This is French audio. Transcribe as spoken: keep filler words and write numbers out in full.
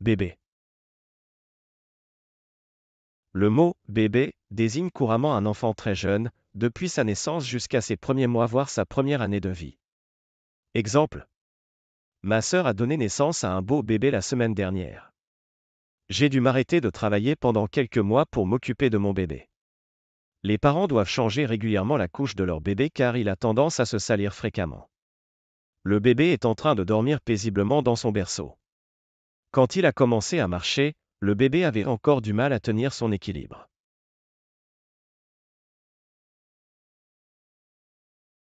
Bébé. Le mot « bébé » désigne couramment un enfant très jeune, depuis sa naissance jusqu'à ses premiers mois voire sa première année de vie. Exemple. Ma sœur a donné naissance à un beau bébé la semaine dernière. J'ai dû m'arrêter de travailler pendant quelques mois pour m'occuper de mon bébé. Les parents doivent changer régulièrement la couche de leur bébé car il a tendance à se salir fréquemment. Le bébé est en train de dormir paisiblement dans son berceau. Quand il a commencé à marcher, le bébé avait encore du mal à tenir son équilibre.